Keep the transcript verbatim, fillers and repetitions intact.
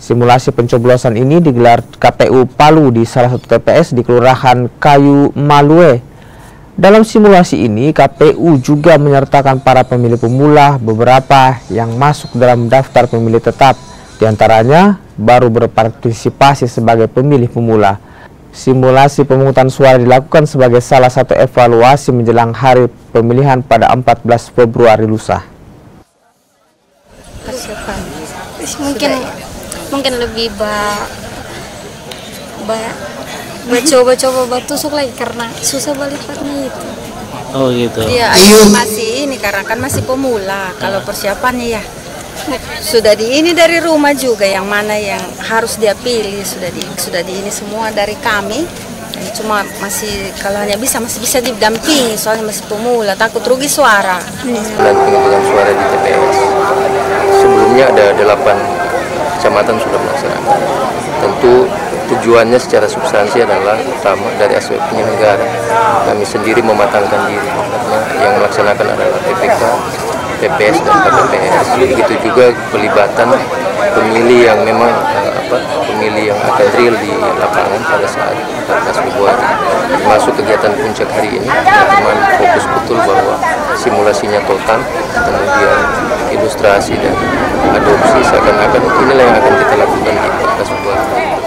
Simulasi pencoblosan ini digelar K P U Palu di salah satu T P S di Kelurahan Kayu Malue. Dalam simulasi ini, K P U juga menyertakan para pemilih pemula beberapa yang masuk dalam daftar pemilih tetap, diantaranya baru berpartisipasi sebagai pemilih pemula. Simulasi pemungutan suara dilakukan sebagai salah satu evaluasi menjelang hari pemilihan pada empat belas Februari lusa. Mungkin mungkin lebih ba, ba coba-coba batusuk lagi karena susah balikannya itu. Oh gitu. Iya, masih ini karena kan masih pemula. Kalau persiapannya ya sudah di ini dari rumah juga, yang mana yang harus dia pilih sudah di sudah di ini semua dari kami. Cuma masih kalau hanya bisa masih bisa didampingi soalnya masih pemula, takut rugi suara. Bulan pengambilan suara di T P S sebelumnya ada delapan kecamatan sudah melaksanakan. Tentu tujuannya secara substansi adalah utama dari aspek penyelenggara. Kami sendiri mematangkan diri karena yang melaksanakan adalah P P K, P P S dan K P P S. Begitu juga pelibatan pemilih yang memang apa, pemilih yang akan real di lapangan pada saat empat belas Februari. Masuk kegiatan puncak hari ini, teman-teman fokus betul bahwa simulasinya total, kemudian ilustrasi dan adopsi seakan-akan inilah yang akan kita lakukan di empat belas Februari.